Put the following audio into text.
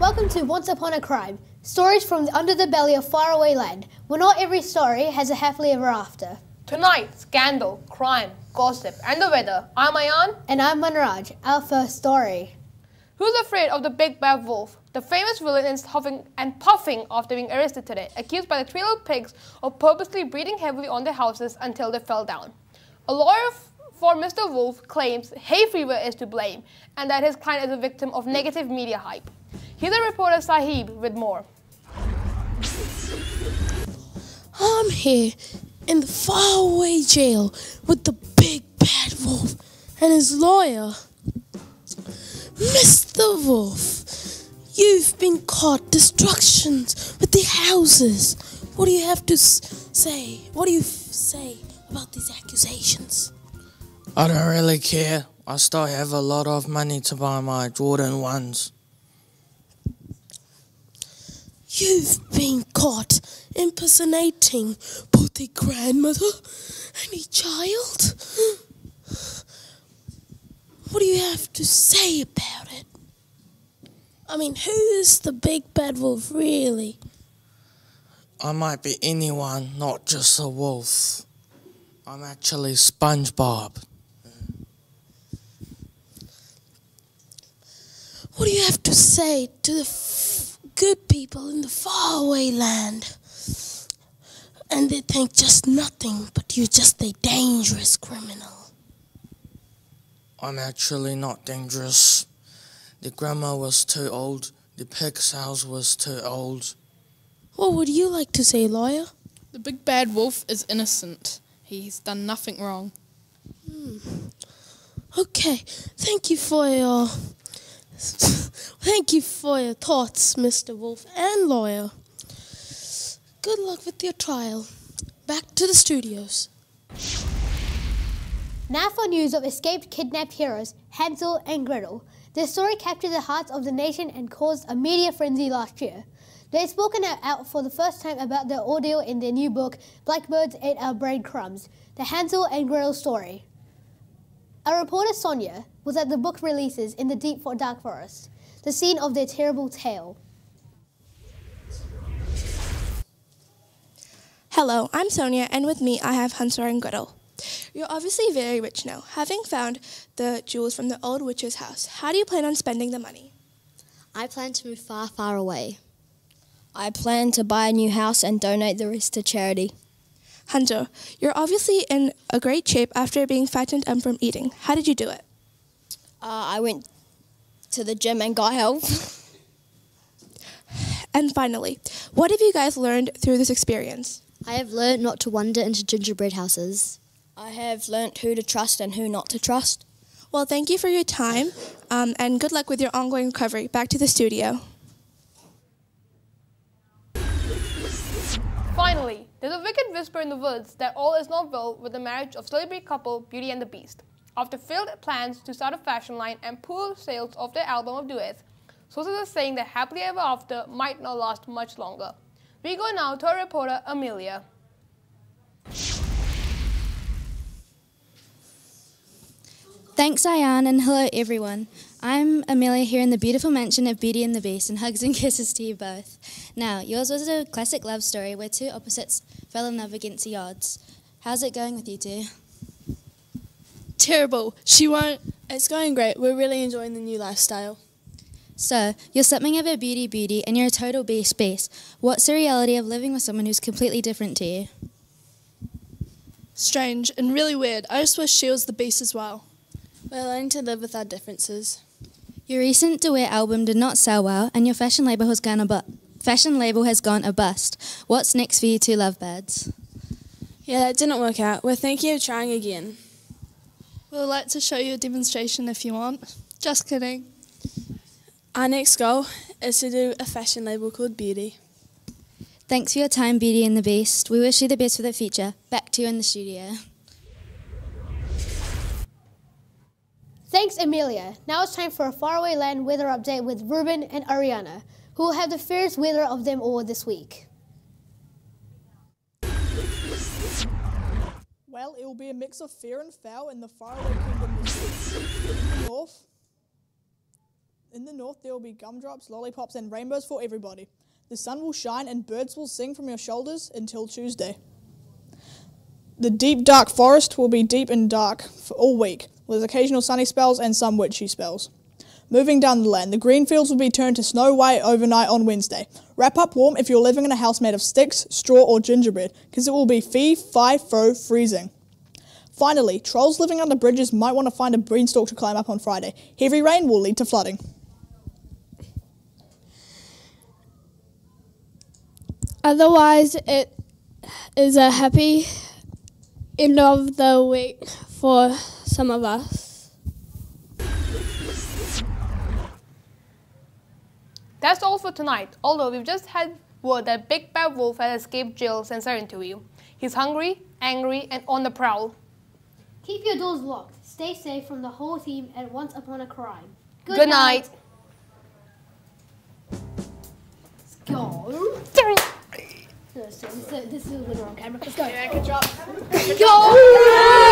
Welcome to Once Upon a Crime, stories from the under the belly of faraway land, where not every story has a happily ever after. Tonight, scandal, crime, gossip, and the weather. I'm Ayan. And I'm Manaraj. Our first story. Who's afraid of the Big Bad Wolf? The famous villain is huffing and puffing after being arrested today, accused by the three little pigs of purposely breathing heavily on their houses until they fell down. A lawyer for Mr. Wolf claims hay fever is to blame and that his client is a victim of negative media hype. Here's a reporter Sahib with more. I'm here in the faraway jail with the Big Bad Wolf and his lawyer. Mr. Wolf, you've been caught destructions with the houses. What do you have to say? What do you say about these accusations? I don't really care. I still have a lot of money to buy my Jordan 1s. You've been caught impersonating both a grandmother and a child. What do you have to say about it? I mean, who is the Big Bad Wolf really? I might be anyone, not just a wolf. I'm actually SpongeBob. What do you have to say to the good people in the faraway land? And they think just nothing, but you're just a dangerous criminal. I'm actually not dangerous. The grandma was too old. The pig's house was too old. What would you like to say, lawyer? The Big Bad Wolf is innocent. He's done nothing wrong. Okay, thank you for your... Thank you for your thoughts, Mr. Wolf and lawyer. Good luck with your trial. Back to the studios. Now for news of escaped kidnapped heroes, Hansel and Gretel. Their story captured the hearts of the nation and caused a media frenzy last year. They've spoken out for the first time about their ordeal in their new book, Blackbirds Ate Our Brain Crumbs, The Hansel and Gretel Story. Our reporter Sonia was at the book releases in the Deep Dark Forest, the scene of their terrible tale. Hello, I'm Sonia, and with me I have Hansel and Gretel. You're obviously very rich now, having found the jewels from the old witch's house. How do you plan on spending the money? I plan to move far, far away. I plan to buy a new house and donate the rest to charity. Hansel, you're obviously in a great shape after being fattened and from eating. How did you do it? I went to the gym and got help. And finally, what have you guys learned through this experience? I have learned not to wander into gingerbread houses. I have learned who to trust and who not to trust. Well, thank you for your time and good luck with your ongoing recovery. Back to the studio. Finally, there's a wicked whisper in the woods that all is not well with the marriage of celebrity couple Beauty and the Beast. After failed plans to start a fashion line and poor sales of their album of duets, sources are saying that happily ever after might not last much longer. We go now to our reporter Amelia. Thanks Ayan and hello everyone. I'm Amelia here in the beautiful mansion of Beauty and the Beast, and hugs and kisses to you both. Now, yours was a classic love story where two opposites fell in love against the odds. How's it going with you two? Terrible. She won't. It's going great. We're really enjoying the new lifestyle. So, you're something of a beauty and you're a total beast. What's the reality of living with someone who's completely different to you? Strange and really weird. I just wish she was the beast as well. We're learning to live with our differences. Your recent duet album did not sell well and your fashion label has gone a bust. What's next for you two lovebirds? Yeah, that didn't work out. We're thinking of trying again. We'll like to show you a demonstration if you want. Just kidding. Our next goal is to do a fashion label called Beauty. Thanks for your time, Beauty and the Beast. We wish you the best for the future. Back to you in the studio. Thanks, Amelia. Now it's time for a faraway land weather update with Ruben and Ariana, who will have the fairest weather of them all this week. Well, it will be a mix of fair and foul in the faraway kingdom this week. In the north, In the north there will be gumdrops, lollipops and rainbows for everybody. The sun will shine and birds will sing from your shoulders until Tuesday. The deep dark forest will be deep and dark for all week, with occasional sunny spells and some witchy spells. Moving down the land, the green fields will be turned to snow white overnight on Wednesday. Wrap up warm if you're living in a house made of sticks, straw or gingerbread, because it will be fee-fi-fo freezing. Finally, trolls living under bridges might want to find a beanstalk to climb up on Friday. Heavy rain will lead to flooding. Otherwise, it is a happy end of the week for some of us. That's all for tonight, although we've just had word that Big Bad Wolf has escaped jail since our interview. He's hungry, angry, and on the prowl. Keep your doors locked. Stay safe from the whole team at Once Upon a Crime. Good night. Let's go. This is when we're on camera. Let's go. Yeah, good job. Go!